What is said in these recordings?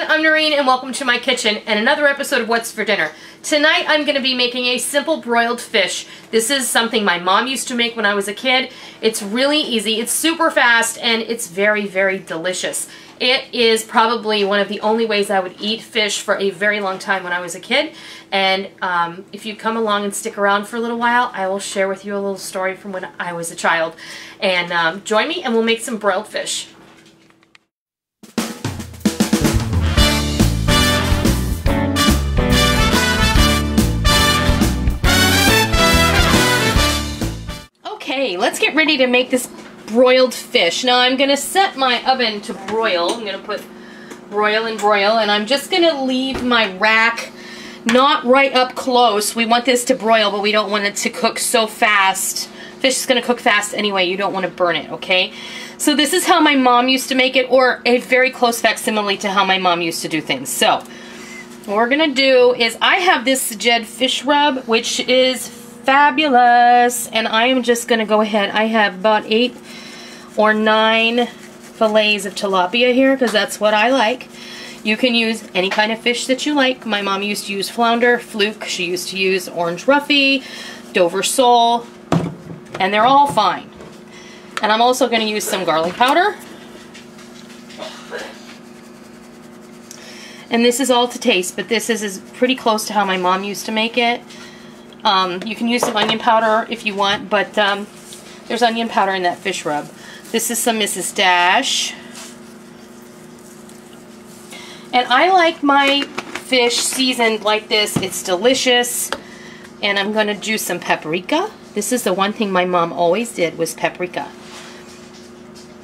everyone, I'm Noreen and welcome to my kitchen and another episode of What's for Dinner. Tonight I'm going to be making a simple broiled fish. This is something my mom used to make when I was a kid. It's really easy, it's super fast, and it's very, very delicious. It is probably one of the only ways I would eat fish for a very long time when I was a kid. And if you come along and stick around for a little while, I will share with you a little story from when I was a child. And join me and we'll make some broiled fish. Okay, let's get ready to make this broiled fish. Now I'm going to set my oven to broil. I'm going to put broil, and I'm just going to leave my rack not right up close. We want this to broil, but we don't want it to cook so fast. Fish is going to cook fast anyway. You don't want to burn it, okay? So this is how my mom used to make it, or a very close facsimile to how my mom used to do things. So what we're going to do is I have this Szeged Fish Rub, which is fabulous, and I am just going to go ahead. I have about 8 or 9 fillets of tilapia here because that's what I like. You can use any kind of fish that you like. My mom used to use flounder, fluke, she used to use orange roughy, Dover sole, and they're all fine. And I'm also going to use some garlic powder. And this is all to taste, but this is pretty close to how my mom used to make it. You can use some onion powder if you want, but there's onion powder in that fish rub. This is some Mrs. Dash. And I like my fish seasoned like this. It's delicious. And I'm going to do some paprika. This is the one thing my mom always did, was paprika.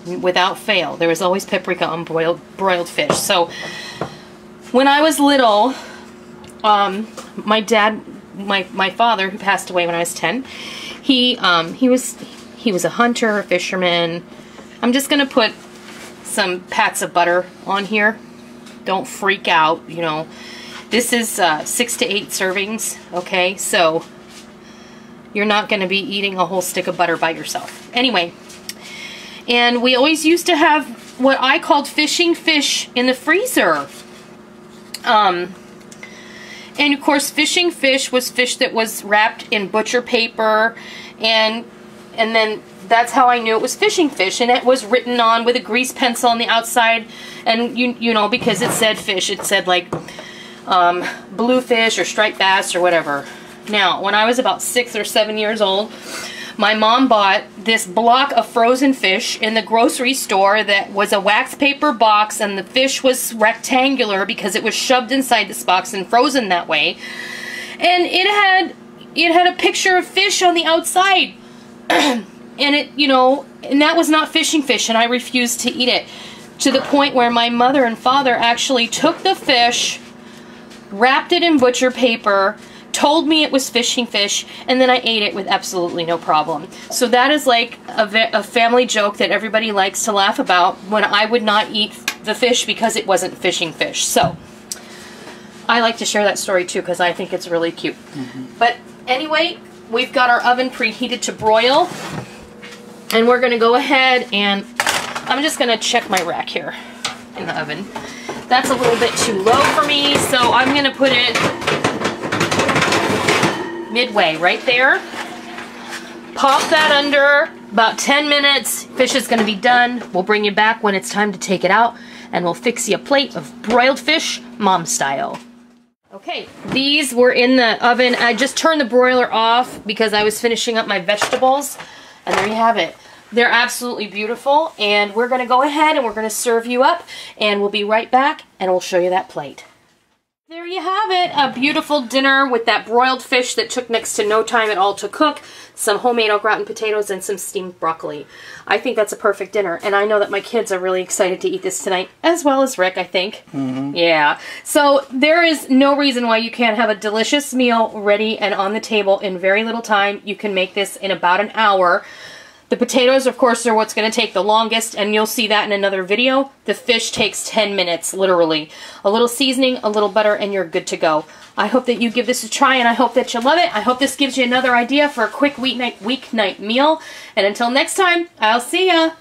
Without fail, there was always paprika on broiled fish. So when I was little, my dad... My father, who passed away when I was 10, he was a hunter, a fisherman. I'm just gonna put some pats of butter on here. Don't freak out, you know. This is 6 to 8 servings, okay? So you're not gonna be eating a whole stick of butter by yourself. Anyway, and we always used to have what I called fishing fish in the freezer. And of course, fishing fish was fish that was wrapped in butcher paper, and then that's how I knew it was fishing fish. And it was written on with a grease pencil on the outside, and you know, because it said fish, it said like bluefish or striped bass or whatever. Now, when I was about 6 or 7 years old, my mom bought this block of frozen fish in the grocery store that was a wax paper box, and the fish was rectangular because it was shoved inside this box and frozen that way. And it had a picture of fish on the outside. And it, you know, and that was not fishing fish, and I refused to eat it, to the point where my mother and father actually took the fish, wrapped it in butcher paper, told me it was fishing fish, and then I ate it with absolutely no problem. So that is like a family joke that everybody likes to laugh about, when I would not eat the fish because it wasn't fishing fish. So I like to share that story too because I think it's really cute. Mm-hmm. But anyway, we've got our oven preheated to broil, and we're going to go ahead and I'm just going to check my rack here in the oven. That's a little bit too low for me, so I'm going to put it midway, right there. Pop that under about 10 minutes. Fish is going to be done. We'll bring you back when it's time to take it out, and we'll fix you a plate of broiled fish, mom style. Okay, these were in the oven. I just turned the broiler off because I was finishing up my vegetables, and there you have it. They're absolutely beautiful, and we're going to go ahead and we're going to serve you up, and we'll be right back, and we'll show you that plate. There you have it, a beautiful dinner with that broiled fish that took next to no time at all to cook, some homemade au gratin potatoes, and some steamed broccoli. I think that's a perfect dinner, and I know that my kids are really excited to eat this tonight, as well as Rick, I think. Mm-hmm. Yeah. So there is no reason why you can't have a delicious meal ready and on the table in very little time. You can make this in about an hour. The potatoes, of course, are what's going to take the longest, and you'll see that in another video. The fish takes 10 minutes, literally. A little seasoning, a little butter, and you're good to go. I hope that you give this a try, and I hope that you love it. I hope this gives you another idea for a quick weeknight meal. And until next time, I'll see ya!